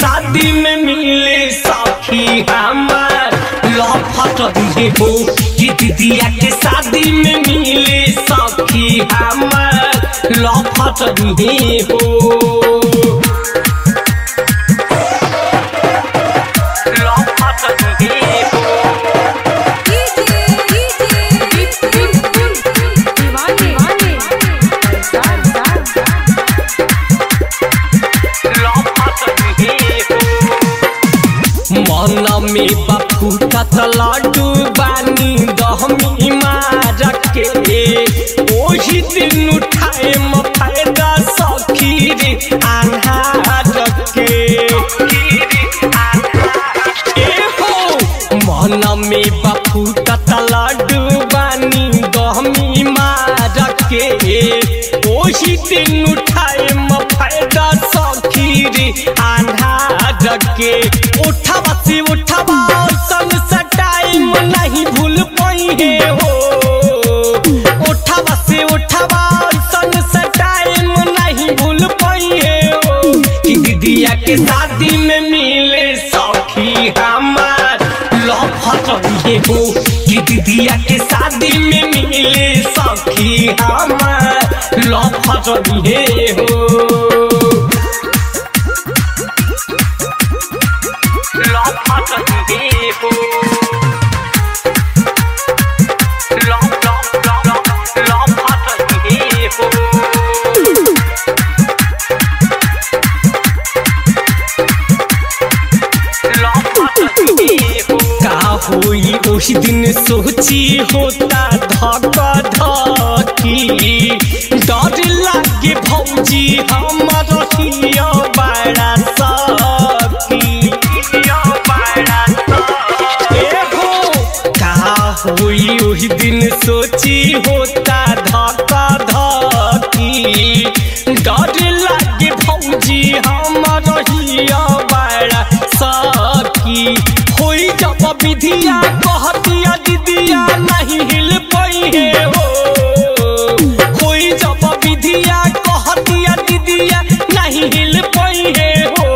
शादी में मिले साथी हमार लौफट दिए हो कि दीदिया के शादी में मिले साथी हमार लौफट दिए हो। में बापू का तलाडू बानी दहमी मारा के ओही दिन उठाए मफायदा सखी रे आन्हार के ए हो। मन में बापू का तलाडू बानी दहमी मारा के ओही दिन उठाए मफायदा सखी रे आन्हार के। उठावा से उठावा संग टाइम नहीं भूल पाई है हो। उठावा से उठावा संग टाइम नहीं भूल पाई है हो कि दीदिया के शादी में मिले सखी हमार लौफट दिए हो कि दीदिया के शादी में मिले सखी हमार लौफट दिए हो। उसी दिन सोची होता धका धकी डर लागे भौजी हमार हिया बड़ा सखी बड़ा का हुई। उसी दिन सोची होता धका धकी डर लागे भौजी हमार हिया बड़ा सखी। कोई जब विधिया कहतिया दीदिया नहीं हिल पाई है हो। कोई जब विधिया कहतिया दीदिया नहीं हिल पाई है हो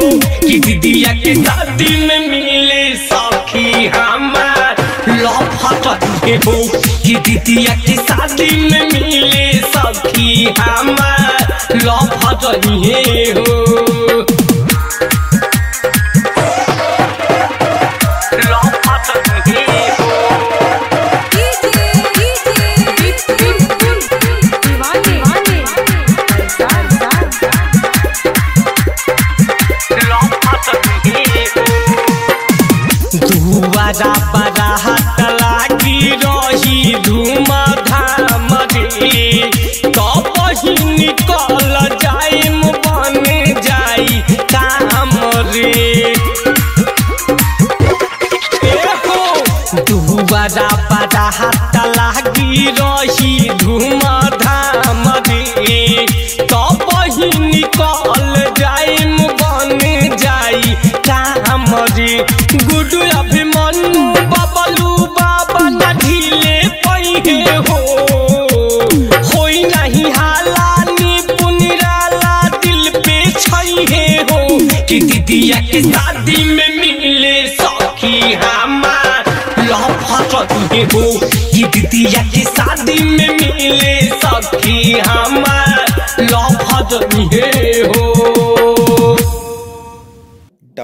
कि दीदिया के शादी में मिले सखी हमार लौफट दिए हो कि दीदिया के शादी में मिले सखी हमार लौफट दिए हो। दुआरा बारात लागी रही धूमा धाम रे तब ही निकल जाए बन जाई काम रे। दुआरा बारात लागी रही धूमा धाम रे तब ही निकल जाए बन जाई काम रे। गुडू अभिमन्यु बबलू बाबा ना ढीले पई है हो। होई नहीं हाला निपुण राला दिल पे छई है हो कि दीदिया के शादी में मिले सखी हमार लौफट दिए हो कि दीदिया के शादी में मिले सखी हमार लौफट दिए हो।